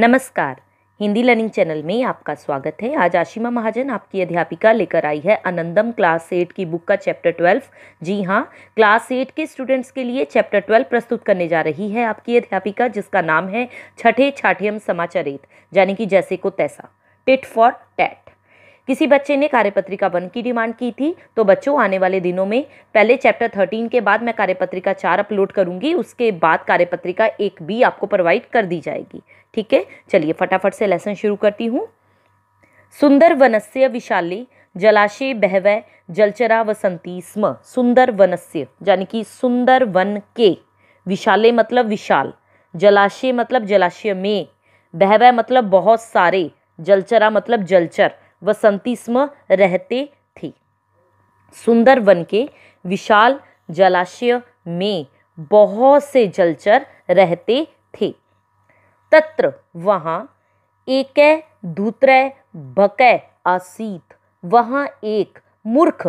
नमस्कार, Hindi learning channel में आपका स्वागत है। आज आशिमा महाजन आपकी अध्यापिका लेकर आई है आनंदम क्लास 8 की बुक का चैप्टर 12। जी हाँ, क्लास 8 के स्टूडेंट्स के लिए चैप्टर 12 प्रस्तुत करने जा रही है आपकी अध्यापिका, जिसका नाम है शठे शाठ्यम् समाचरेत्, यानी कि जैसे को तैसा, टिट फॉर टैट। किसी बच्चे ने कार्यपत्रिका 1 की डिमांड की थी, तो बच्चों आने वाले दिनों में पहले चैप्टर 13 के बाद मैं कार्यपत्रिका 4 अपलोड करूंगी, उसके बाद कार्यपत्रिका 1 भी आपको प्रोवाइड कर दी जाएगी। ठीक है, चलिए फटाफट से लेसन शुरू करती हूँ। सुंदर वनस्य विशाले जलाशय बहवै जलचरा वसंती स्म। सुंदर वनस्य यानी कि सुंदर वन के, विशाले मतलब विशाल, जलाशय मतलब जलाशय में, बहवै मतलब बहुत सारे, जलचरा मतलब जलचर, वसंती स्म रहते थे। सुंदर वन के विशाल जलाशय में बहुत से जलचर रहते थे। तत्र वहाँ, एक दूतरय बकय आसीत। वहाँ एक मूर्ख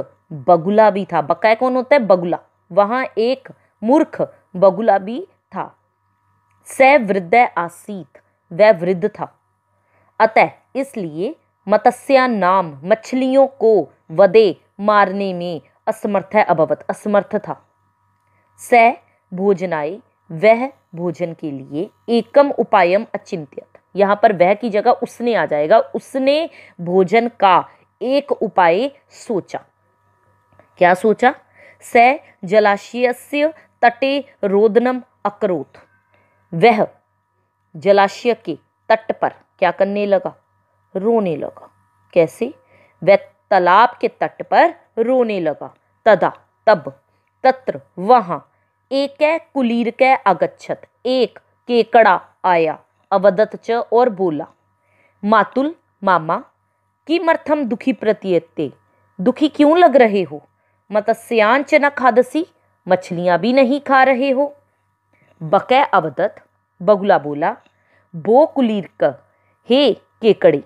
बगुला भी था। बकय कौन होता है? बगुला। वहाँ एक मूर्ख बगुला भी था। स वृद्ध आसीत, वह वृद्ध था। अतः इसलिए मत्स्या नाम मछलियों को वधे मारने में असमर्थ अभवत, असमर्थ था। स भोजनाय वह भोजन के लिए एकम उपायम अचिंत्यत। यहाँ पर वह की जगह उसने आ जाएगा। उसने भोजन का एक उपाय सोचा। क्या सोचा? स जलाशयस्य तटे रोदनम अकरोत। वह जलाशय के तट पर क्या करने लगा? रोने लगा। कैसे? वह तालाब के तट पर रोने लगा। तदा तब, तत्र वहाँ, एक कुलीर कै अगच्छत, एक केकड़ा आया, अवदत च और बोला, मातुल मामा किमर्थम दुखी प्रतीयते, दुखी क्यों लग रहे हो, मत्स्यांच न खादसी, मछलियाँ भी नहीं खा रहे हो। बकै अवदत, बगुला बोला, बो कुलीर क हे केकड़े।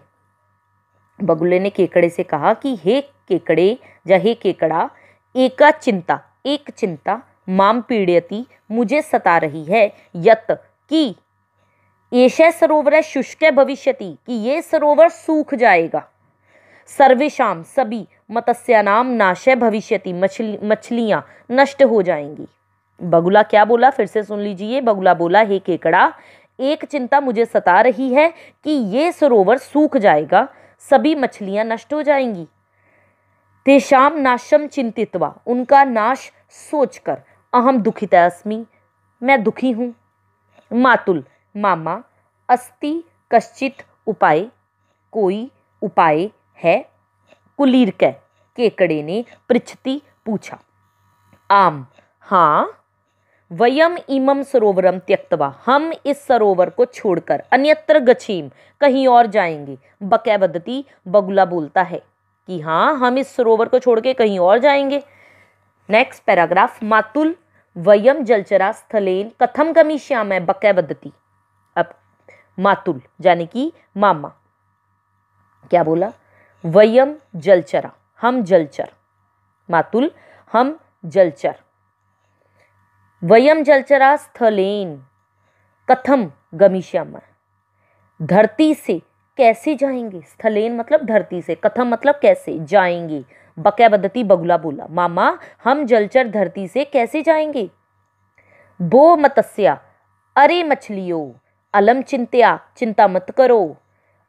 बगुले ने केकड़े से कहा कि हे केकड़े या हे केकड़ा, एका चिंता, एक चिंता, माम पीड़यती, मुझे सता रही है, यत कि एषः सरोवर शुष्क भविष्यति, कि ये सरोवर सूख जाएगा, सर्वेशाम सभी, मत्स्यानाम नाशय भविष्यति, मछलियाँ नष्ट हो जाएंगी। बगुला क्या बोला? फिर से सुन लीजिए। बगुला बोला, हे केकड़ा, एक चिंता मुझे सता रही है कि ये सरोवर सूख जाएगा, सभी मछलियां नष्ट हो जाएंगी। तेषाम नाशम चिंतित्वा, उनका नाश सोचकर, अहम दुखिता अस्मि, मैं दुखी हूँ। मातुल मामा अस्ति कश्चित उपाय, कोई उपाय है, कुलीर केकड़े ने पृच्छति पूछा। आम हाँ, वयम इमम सरोवरम त्यक्तवा, हम इस सरोवर को छोड़कर, अन्यत्र गच्छेम कहीं और जाएंगे। बकै वदति, बगुला बोलता है कि हाँ, हम इस सरोवर को छोड़ के कहीं और जाएंगे। नेक्स्ट पैराग्राफ, मातुल वयम जलचरा स्थलेन कथम गमिष्यामः। बकै वदति, अब मातुल यानी कि मामा क्या बोला? वयम जलचरा, हम जलचर, मातुल हम जलचर, वयम जलचरा स्थलेन कथम गमिष्यामः, धरती से कैसे जाएंगे। स्थलेन मतलब धरती से, कथम मतलब कैसे जाएंगे। बकै वदति, बगुला बोला, मामा हम जलचर धरती से कैसे जाएंगे। बो मत्स्या, अरे मछलियों, अलम चिंत्या, चिंता मत करो,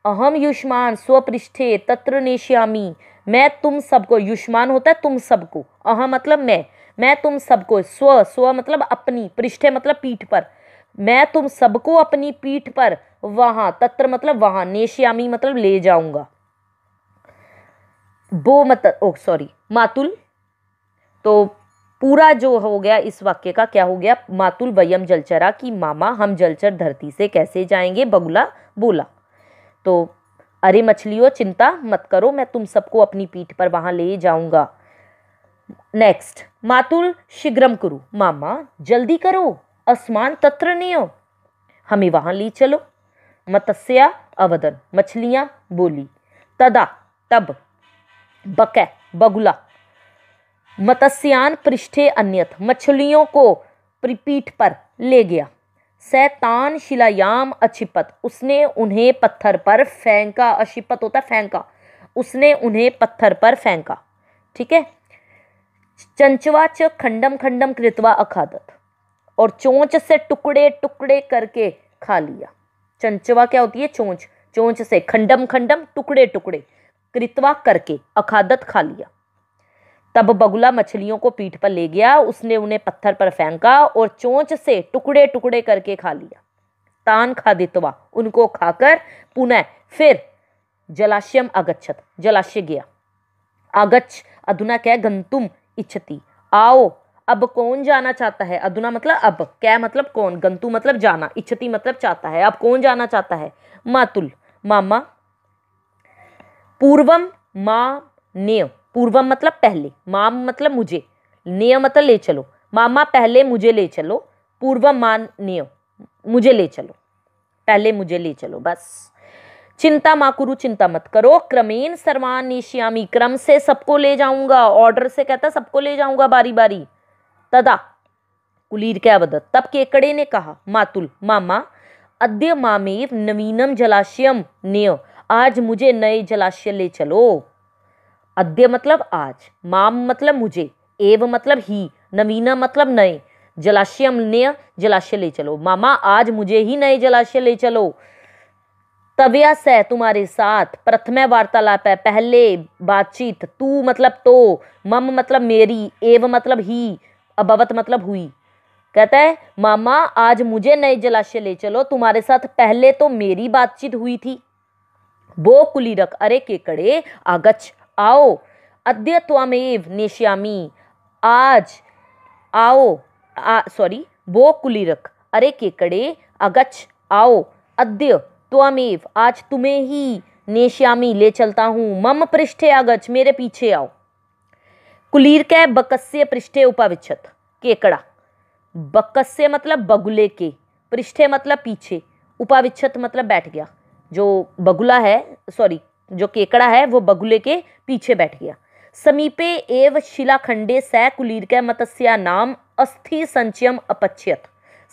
अहम युष्मान स्वपृष्ठे तत्र नेष्यामि, मैं तुम सबको, युष्मान होता है तुम सबको, अहम मतलब मैं तुम सबको, स्व स्व मतलब अपनी, पृष्ठे मतलब पीठ पर, मैं तुम सबको अपनी पीठ पर, वहाँ तत्र मतलब वहाँ, नेश्यामी मतलब ले जाऊंगा। बो मतलब मातुल, तो पूरा जो हो गया इस वाक्य का क्या हो गया? मातुल वयम जलचरा, कि मामा हम जलचर धरती से कैसे जाएंगे। बगुला बोला तो, अरे मछलियों चिंता मत करो, मैं तुम सबको अपनी पीठ पर वहाँ ले जाऊंगा। नेक्स्ट, मातुल शीघ्रम कुरु, मामा जल्दी करो, असमान तत्र नेयो, हमें वहाँ ले चलो। मत्स्या अवदन, मछलियाँ बोली। तदा तब, बकै बगुला, मत्स्यान पृष्ठे अन्यत, मछलियों को पीठ पर ले गया। सैतान शिलायाम अक्षिपत, उसने उन्हें पत्थर पर फेंका। अक्षिपत होता है फेंका, उसने उन्हें पत्थर पर फेंका। ठीक है। चंचवा च खंडम खंडम कृत्वा अखादत, और चोंच से टुकड़े टुकड़े करके खा लिया। चंचवा क्या होती है? चोंच। चोंच से खंडम खंडम टुकड़े टुकड़े कृत्वा करके अखादत खा लिया। तब बगुला मछलियों को पीठ पर ले गया, उसने उन्हें पत्थर पर फेंका और चोंच से टुकड़े टुकड़े करके खा लिया। तान खादित्वा, उनको खाकर पुनः फिर जलाशयम आगच्छत, जलाशय गया। आगच्छ अधुना क्या? गंतुम इच्छति, आओ। अब कौन जाना चाहता है? अधुना मतलब अब, क्या मतलब कौन, गंतु मतलब जाना, इच्छति मतलब चाहता है। अब कौन जाना चाहता है? मातुल मामा, पूर्वम माम नेय, पूर्वम मतलब पहले, माम मतलब मुझे, नेय मतलब ले चलो। मामा पहले मुझे ले चलो, पूर्वम मान नेय मुझे ले चलो, पहले मुझे ले चलो। बस चिंता मा कुरु, चिंता मत करो। क्रमेण सर्वान् नेष्यामि, क्रम से सबको ले जाऊंगा, ऑर्डर से कहता सबको ले जाऊंगा बारी बारी। तदा कुलीर क्या बदत, तब केकड़े ने कहा मातुल मामा, अद्य मामेव नवीनम जलाशयम नेय, आज मुझे नए जलाशय ले चलो। अद्य मतलब आज, माम मतलब मुझे, एव मतलब ही, नवीना मतलब नए, जलाशयम नेय जलाशय ले चलो। मामा आज मुझे ही नए जलाशय ले चलो। तव्या से तुम्हारे साथ, प्रथम वार्तालाप है, पहले बातचीत। तू मतलब तो, मम मतलब मेरी, एव मतलब ही, अभवत मतलब हुई। कहता है मामा आज मुझे नए जलाशय ले चलो, तुम्हारे साथ पहले तो मेरी बातचीत हुई थी। वो कुलीरक, अरे केकड़े, आगच्छ आओ, अद्य त्वामेव नेष्यामि, आज आओ, सॉरी, वो कुलीरक, अरे केकड़े, आगच्छ आओ, अद्य त्वामेव आज तुम्हें ही, नेष्यामि ले चलता हूँ, मम पृष्ठे आगच्छ मेरे पीछे आओ। कुलीर के बकस्य पृष्ठे उपाविच्छत, केकड़ा। बकस्य मतलब बगुले के, पृष्ठे मतलब पीछे, उपाविच्छत मतलब बैठ गया। जो बगुला है, सॉरी जो केकड़ा है, वो बगुले के पीछे बैठ गया। समीपे एव शिलाखंडे स कुलीर के मत्स्या नाम अस्थि संचयम अपच्यत।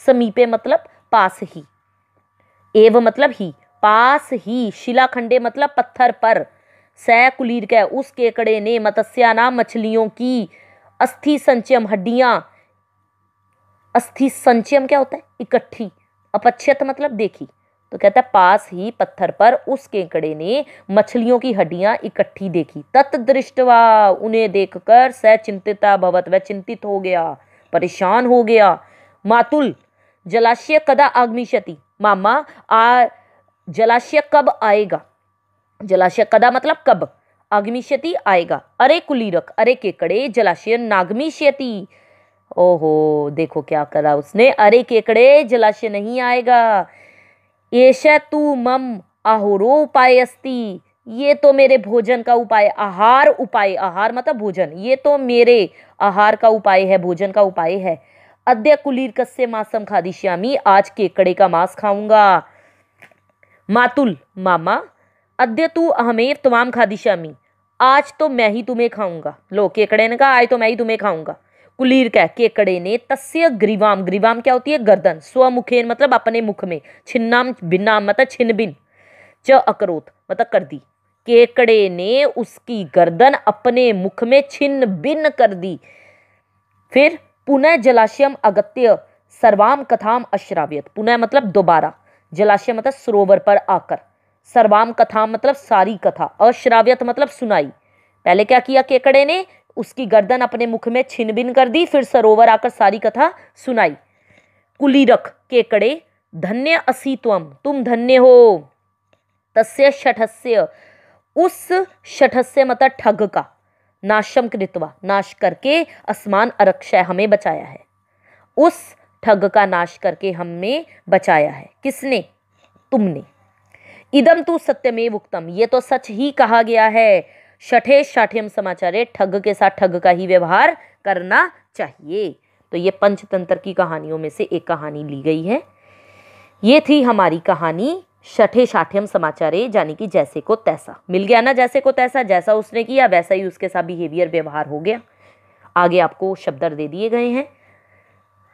समीपे मतलब पास ही, एव मतलब ही, पास ही, शिलाखंडे मतलब पत्थर पर, स कुलीर के उस केकड़े ने मत्स्या नाम मछलियों की अस्थि संचयम हड्डियां। अस्थि संचयम क्या होता है? इकट्ठी। अपच्यत मतलब देखी। तो कहता है पास ही पत्थर पर उस केकड़े ने मछलियों की हड्डियां इकट्ठी देखी। तत्दृष्ट्वा उन्हें देखकर स चिंतिता भवत, वह चिंतित हो गया, परेशान हो गया। मातुल जलाशय कदा आगमिष्यति, मामा जलाशय कब आएगा। जलाशय कदा मतलब कब, आगमिष्यति आएगा। अरे कुलीरक, अरे केकड़े, जलाशय नागमिष्यति, ओहो देखो क्या करा उसने, अरे केकड़े जलाशय नहीं आएगा। एष तु मम आहुरो उपायस्ति, ये तो मेरे भोजन का उपाय, आहार उपाय, आहार मतलब भोजन, ये तो मेरे आहार का उपाय है, भोजन का उपाय है। अद्य कुलीर कस्य मासम खादिष्यामि, आज केकड़े का मांस खाऊंगा। मातुल मामा, अद्य तु अहमेव त्वाम खादिष्यामि, आज तो मैं ही तुम्हें खाऊंगा। लो केकड़े ने कहा आज तो मैं ही तुम्हें खाऊंगा। कुलीर का केकड़े ने तस्य ग्रीवाम, ग्रीवाम क्या होती है? गर्दन, स्वमुखेन मतलब अपने मुख में, छिन्नाम भिन्नाम मतलब छिन्न भिन्न, च अकरोत मतलब कर दी। केकड़े ने उसकी गर्दन अपने मुख में छिन्न भिन्न कर दी। फिर पुनः जलाशयम अगत्य सर्वाम कथाम अश्राव्यत, पुनः मतलब दोबारा, जलाशय मतलब सरोवर पर आकर, सर्वाम कथाम मतलब सारी कथा, अश्राव्यत मतलब सुनाई। पहले क्या किया केकड़े ने? उसकी गर्दन अपने मुख में छिन्न भिन्न कर दी, फिर सरोवर आकर सारी कथा सुनाई। कुलीरक केकड़े, धन्य असि त्वम, तुम धन्य हो। तस्य शठस्य, उस शठस्य मतलब ठग का, नाशम कृत्वा नाश करके, अस्मान अरक्षय हमें बचाया है। उस ठग का नाश करके हमें बचाया है। किसने? तुमने। इदम तु सत्यमेव उक्तम, ये तो सच ही कहा गया है। शठे शाठ्यम् समाचरेत्, ठग के साथ ठग का ही व्यवहार करना चाहिए। तो ये पंचतंत्र की कहानियों में से एक कहानी ली गई है। ये थी हमारी कहानी शठे शाठ्यम् समाचरेत्, यानी कि जैसे को तैसा मिल गया ना, जैसे को तैसा, जैसा उसने किया वैसा ही उसके साथ बिहेवियर व्यवहार हो गया। आगे आपको शब्द दे दिए गए हैं।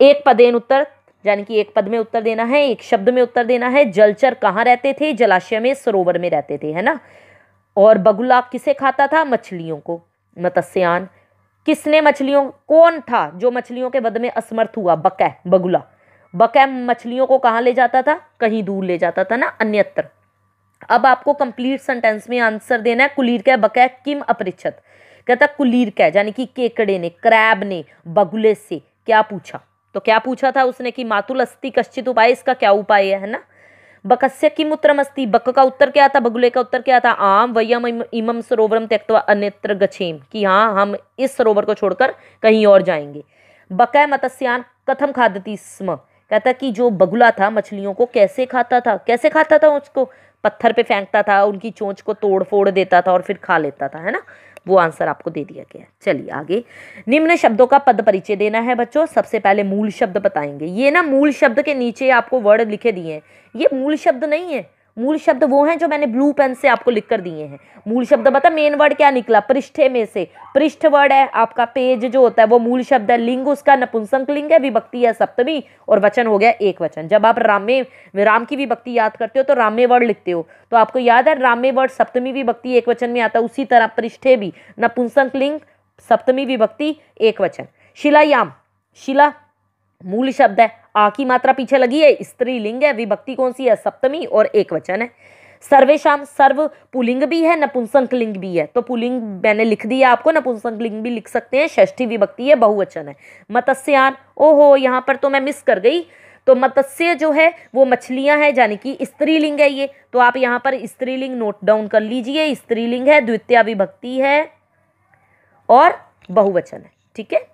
एक पदेन उत्तर यानी कि एक पद में उत्तर देना है, एक शब्द में उत्तर देना है। जलचर कहाँ रहते थे? जलाशय में, सरोवर में रहते थे, है ना। और बगुला किसे खाता था? मछलियों को। मत्स्यान किसने मछलियों, कौन था जो मछलियों के वध में असमर्थ हुआ? बकै, बगुला। बकै मछलियों को कहाँ ले जाता था? कहीं दूर ले जाता था ना, अन्यत्र। अब आपको कंप्लीट सेंटेंस में आंसर देना है। कुलीर कै बकै किम अपृच्छत, कहता कुलीर कै यानी कि केकड़े ने, क्रैब ने बगुले से क्या पूछा? तो क्या पूछा था उसने कि मातुल अस्ति कश्चित उपाय, इसका क्या उपाय है ना। बकस्य किम उत्तरम अस्ति, बक का उत्तर क्या था, बगुले का उत्तर क्या था? आम वयम इमम सरोवरम त्यक्त्वा अन्यत्र गच्छेम, कि हाँ हम इस सरोवर को छोड़कर कहीं और जाएंगे। बकै मत्स्यान कथम खादति स्म, कहता कि जो बगुला था मछलियों को कैसे खाता था? कैसे खाता था? उसको पत्थर पे फेंकता था, उनकी चोंच को तोड़ फोड़ देता था और फिर खा लेता था, है ना। वो आंसर आपको दे दिया गया है। चलिए आगे, निम्न शब्दों का पद परिचय देना है बच्चों। सबसे पहले मूल शब्द बताएंगे। ये ना मूल शब्द के नीचे आपको वर्ड लिखे दिए हैं, ये मूल शब्द नहीं है। मूल शब्द वो हैं जो मैंने ब्लू पेन से आपको लिख कर दिए हैं। मूल शब्द पता मेन वर्ड क्या निकला? पृष्ठे में से पृष्ठ वर्ड है आपका, पेज जो होता है वो मूल शब्द है। लिंग उसका नपुंसक लिंग है, विभक्ति है सप्तमी, और वचन हो गया एक वचन। जब आप रामे, राम की विभक्ति याद करते हो तो रामे वर्ड लिखते हो, तो आपको याद है रामे वर्ड सप्तमी विभक्ति एक वचन में आता है। उसी तरह पृष्ठे भी नपुंसक लिंग सप्तमी विभक्ति एक वचन। शिलायाम, शिला मूल शब्द है, आ की मात्रा पीछे लगी है, स्त्री लिंग है, विभक्ति कौन सी है? सप्तमी और एक वचन है। सर्वेशाम, सर्व पुलिंग भी है नपुंसक लिंग भी है, तो पुलिंग मैंने लिख दिया आपको, नपुंसक लिंग भी लिख सकते हैं। षष्ठी विभक्ति है, बहुवचन है। मत्स्यान, ओहो यहाँ पर तो मैं मिस कर गई, तो मत्स्य जो है वो मछलियां हैं, यानी कि स्त्रीलिंग है ये, तो आप यहाँ पर स्त्रीलिंग नोट डाउन कर लीजिए, स्त्रीलिंग है, द्वितीया विभक्ति है और बहुवचन है। ठीक है,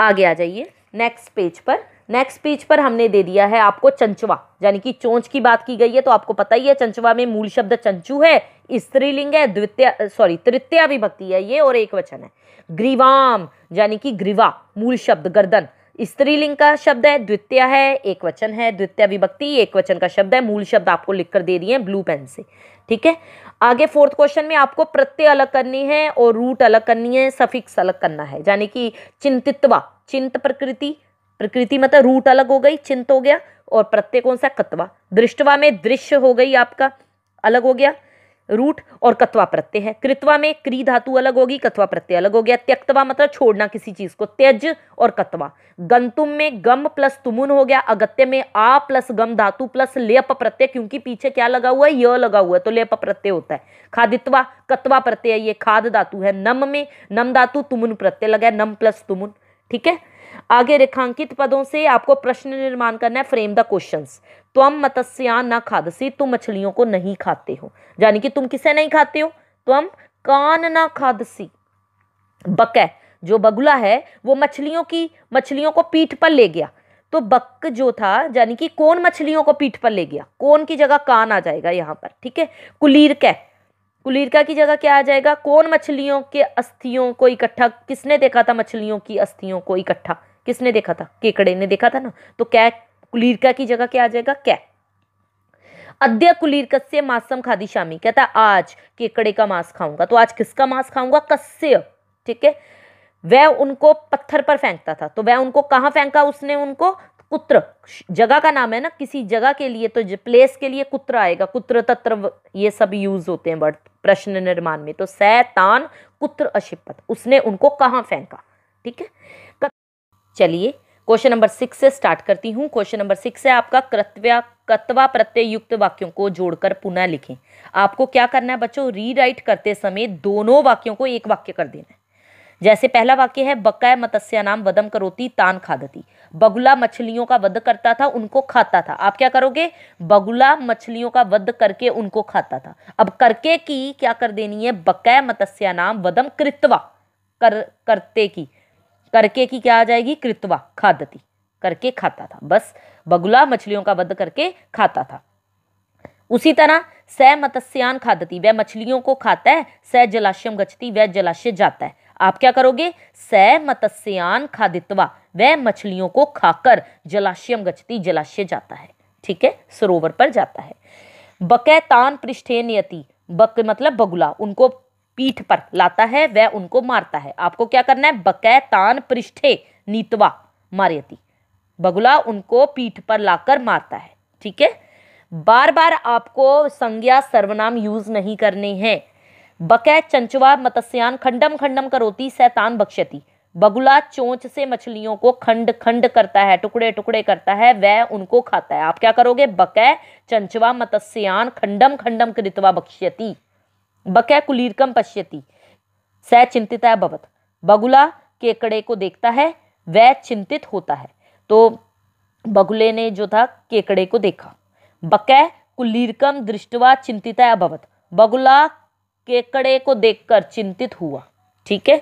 आगे आ जाइए नेक्स्ट पेज पर। नेक्स्ट पेज पर हमने दे दिया है आपको चंचवा, यानी कि चोंच की बात की गई है, तो आपको पता ही है चंचवा में मूल शब्द चंचू है, स्त्रीलिंग है, तृतीया विभक्ति है ये और एक वचन है। ग्रीवाम यानी कि ग्रीवा मूल शब्द गर्दन, स्त्रीलिंग का शब्द है, द्वितीया है, एक वचन है, द्वितीया विभक्ति एक वचन का शब्द है। मूल शब्द आपको लिख कर दे दिए हैं ब्लू पेन से। ठीक है, आगे फोर्थ क्वेश्चन में आपको प्रत्यय अलग करनी है और रूट अलग करनी है, सफिक्स अलग करना है, यानी कि चिंतित्वा, चिंत प्रकृति, प्रकृति मतलब रूट अलग हो गई, चिंत हो गया, और प्रत्यय कौन सा? कत्वा। दृष्टवा में दृश्य हो गई आपका, अलग हो गया रूट, और कत्वा प्रत्यय है। कृत्वा में क्री धातु अलग होगी, कत्वा प्रत्यय अलग हो गया। त्यक्तवा मतलब छोड़ना किसी चीज को, त्यज और कत्वा। गंतुम में गम प्लस तुमुन हो गया। अगत्य में आ प्लस गम धातु प्लस लेप प्रत्यय, क्योंकि पीछे क्या लगा हुआ है? य लगा हुआ है, तो लेप प्रत्यय होता है। खादित्वा कत्वा प्रत्यय, ये खाद धातु है। नम में नम धातु तुमुन प्रत्यय लगा है, नम प्लस तुमुन। ठीक है, आगे रेखांकित पदों से आपको प्रश्न निर्माण करना है, फ्रेम द क्वेश्चंस। त्वम मत्स्यान् न खादसि, तुम मछलियों को नहीं खाते हो, यानी कि तुम किसे नहीं खाते हो? त्वम कान न खादसि, बक जो बगुला है वो मछलियों की, मछलियों को पीठ पर ले गया, तो बक जो था यानी कि कौन मछलियों को पीठ पर ले गया? कौन की जगह कान आ जाएगा यहाँ पर। ठीक है, कुलीर कै, कुलीरका की जगह क्या आ जाएगा? कौन मछलियों के अस्थियों को इकट्ठा, किसने देखा था मछलियों की अस्थियों को इकट्ठा? किसने देखा था? केकड़े ने देखा था ना, तो कै, कुलीरका की जगह क्या आ जाएगा? कै। अद्य कुलीरकस्य मांसम खादिष्यामि, कहता आज केकड़े का मांस खाऊंगा, तो आज किसका मांस खाऊंगा? कस्य। ठीक है, वह उनको पत्थर पर फेंकता था, तो वह उनको कहाँ फेंका उसने? उनको कुत्र, जगह का नाम है ना, किसी जगह के लिए, तो प्लेस के लिए कुत्र आएगा। कुत्र तत्र ये सब यूज होते हैं वर्ड प्रश्न निर्माण में, तो सैतान कुत्र अशिपत, उसने उनको कहाँ फेंका। ठीक है, चलिए क्वेश्चन नंबर 6 से स्टार्ट करती हूँ। क्वेश्चन नंबर 6 है आपका, कत्वा प्रत्यय युक्त वाक्यों को जोड़कर पुनः लिखें। आपको क्या करना है बच्चों? रीराइट करते समय दोनों वाक्यों को एक वाक्य कर देना है। जैसे पहला वाक्य है, बकै मत्स्यानाम वधम करोति तान खादति, बगुला मछलियों का वध करता था उनको खाता था। आप क्या करोगे? बगुला मछलियों का वध करके उनको खाता था। अब करके की क्या कर देनी है? बकै मत्स्यानाम वधम कृत्वा, करते की, करके की क्या आ जाएगी? कृत्वा। खादति करके खाता था, बस बगुला मछलियों का वध करके खाता था। उसी तरह स मत्स्यान खादति, वह मछलियों को खाता है। स जलाशयम गच्छति, वह जलाशय जाता है। आप क्या करोगे? स मत्स्यान खादित्वा, वह मछलियों को खाकर जलाशयम गच्छति, जलाशय जाता है। ठीक है, सरोवर पर जाता है। बकै तान पृष्ठे नियति, बक मतलब बगुला, उनको पीठ पर लाता है, वह उनको मारता है। आपको क्या करना है? बकै तान पृष्ठे नीतवा मारयति, बगुला उनको पीठ पर लाकर मारता है। ठीक है, बार बार आपको संज्ञा सर्वनाम यूज नहीं करने हैं। बकै चंचवा मत्स्यान खंडम खंडम करोती सैतान बक्षती, बगुला चोंच से मछलियों को खंड खंड करता है, टुकड़े टुकड़े करता है, वह उनको खाता है। आप क्या करोगे? बकै चंचवा मत्स्यान खंडम खंडम कृत्वा बक्षती, बकै कुलीरकम पश्यति सह चिंतिता भवत, बगुला केकड़े को देखता है वह चिंतित होता है। तो बगुले ने जो था केकड़े को देखा। बकै कुलीरकम दृष्टवा चिंतिता अभवत, बगुला केकड़े को देखकर चिंतित हुआ। ठीक है,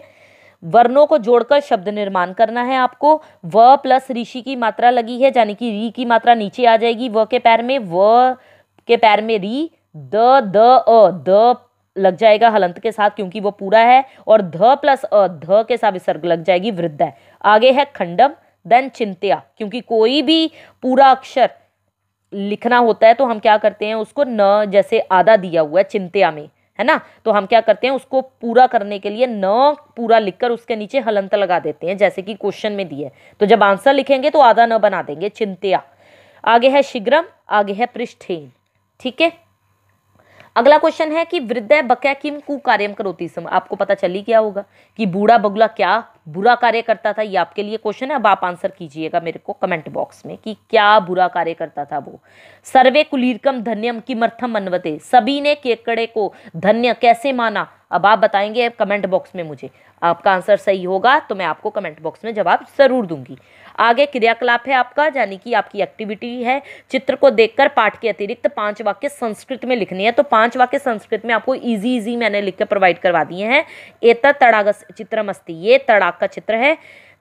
वर्णों को जोड़कर शब्द निर्माण करना है आपको। व प्लस ऋषि की मात्रा लगी है, यानी कि री की मात्रा नीचे आ जाएगी। व के पैर में री, द लग जाएगा हलंत के साथ क्योंकि वो पूरा है, और ध प्लस अ, ध के साथ विसर्ग लग जाएगी, वृद्ध है। आगे है खंडम देन चिंत्या, क्योंकि कोई भी पूरा अक्षर लिखना होता है तो हम क्या करते हैं उसको, न जैसे आधा दिया हुआ है चिंत्या में, है ना, तो हम क्या करते हैं उसको पूरा करने के लिए न पूरा लिखकर उसके नीचे हलंत लगा देते हैं, जैसे कि क्वेश्चन में दिया है। तो जब आंसर लिखेंगे तो आधा न बना देंगे, चिंत्या। आगे है शीघ्रम, आगे है पृष्ठेन। ठीक है, अगला क्वेश्चन है कि वृद्ध बकै किम कुकार्यम करोति सम, आपको पता चली क्या होगा कि बूढ़ा बगुला क्या बुरा कार्य करता था। ये आपके लिए क्वेश्चन है, अब आप आंसर कीजिएगा मेरे को कमेंट बॉक्स में कि क्या बुरा कार्य करता था वो। सर्वे कुलीरकम धन्यम किमर्थम मन्वते, सभी ने केकड़े को धन्य कैसे माना। अब आप बताएंगे कमेंट बॉक्स में मुझे, आपका आंसर सही होगा तो मैं आपको कमेंट बॉक्स में जवाब जरूर दूंगी। आगे क्रियाकलाप है आपका, यानी कि आपकी एक्टिविटी है। चित्र को देखकर पाठ के अतिरिक्त 5 वाक्य संस्कृत में लिखने हैं। तो 5 वाक्य संस्कृत में आपको इजी मैंने लिखकर प्रोवाइड करवा दिए हैं। एतत् तडागस चित्रमस्ति, ये तड़ाग का चित्र है।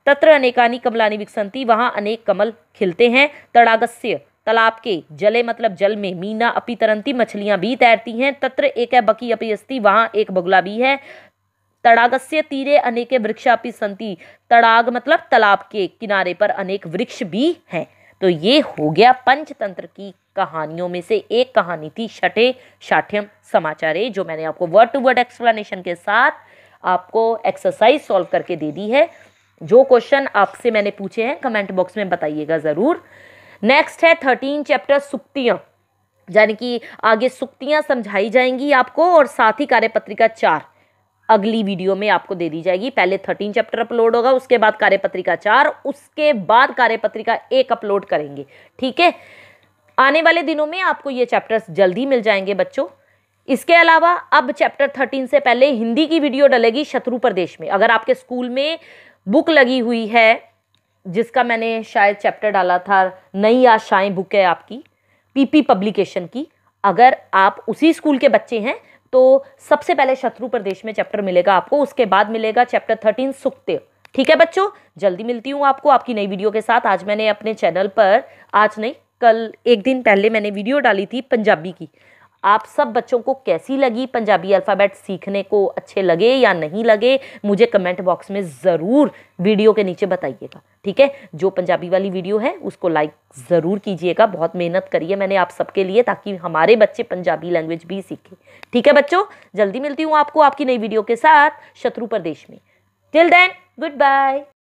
तत्र अनेकानी कमलानी विकसंती, वहाँ अनेक कमल खिलते हैं। तड़ागस्य तालाब के, जले मतलब जल में, मीना अपि तरंती मछलियां भी तैरती हैं। तत्र एक है बकी अपि अस्ति, वहाँ एक बगुला भी है। तड़ागस्य तीरे अनेके वृक्षा अपि संति, तड़ाग मतलब तालाब के किनारे पर अनेक वृक्ष भी हैं। तो ये हो गया पंचतंत्र की कहानियों में से एक कहानी थी शठे शाठ्यम् समाचारे, जो मैंने आपको वर्ड टू वर्ड एक्सप्लेनेशन के साथ आपको एक्सरसाइज सॉल्व करके दे दी है। जो क्वेश्चन आपसे मैंने पूछे हैं कमेंट बॉक्स में बताइएगा ज़रूर। नेक्स्ट है 13 चैप्टर सुक्तियाँ, यानी कि आगे सुक्तियाँ समझाई जाएंगी आपको, और साथ ही कार्यपत्रिका 4 अगली वीडियो में आपको दे दी जाएगी। पहले 13 चैप्टर अपलोड होगा, उसके बाद कार्यपत्रिका 4, उसके बाद कार्यपत्रिका 1 अपलोड करेंगे। ठीक है, आने वाले दिनों में आपको ये चैप्टर्स जल्दी मिल जाएंगे बच्चों। इसके अलावा अब चैप्टर 13 से पहले हिंदी की वीडियो डलेगी शत्रु प्रदेश में। अगर आपके स्कूल में बुक लगी हुई है, जिसका मैंने शायद चैप्टर डाला था, नई आशाएं बुक है आपकी, पीपी पब्लिकेशन की, अगर आप उसी स्कूल के बच्चे हैं तो सबसे पहले शत्रु प्रदेश में चैप्टर मिलेगा आपको, उसके बाद मिलेगा चैप्टर 13 सुक्ते। ठीक है बच्चों, जल्दी मिलती हूँ आपको आपकी नई वीडियो के साथ। आज मैंने अपने चैनल पर, आज नहीं कल एक दिन पहले मैंने वीडियो डाली थी पंजाबी की, आप सब बच्चों को कैसी लगी, पंजाबी अल्फ़ाबेट सीखने को अच्छे लगे या नहीं लगे, मुझे कमेंट बॉक्स में ज़रूर वीडियो के नीचे बताइएगा। ठीक है, जो पंजाबी वाली वीडियो है उसको लाइक ज़रूर कीजिएगा, बहुत मेहनत करी है मैंने आप सबके लिए, ताकि हमारे बच्चे पंजाबी लैंग्वेज भी सीखें। ठीक है बच्चों, जल्दी मिलती हूँ आपको आपकी नई वीडियो के साथ शत्रु प्रदेश में। Till then, good bye.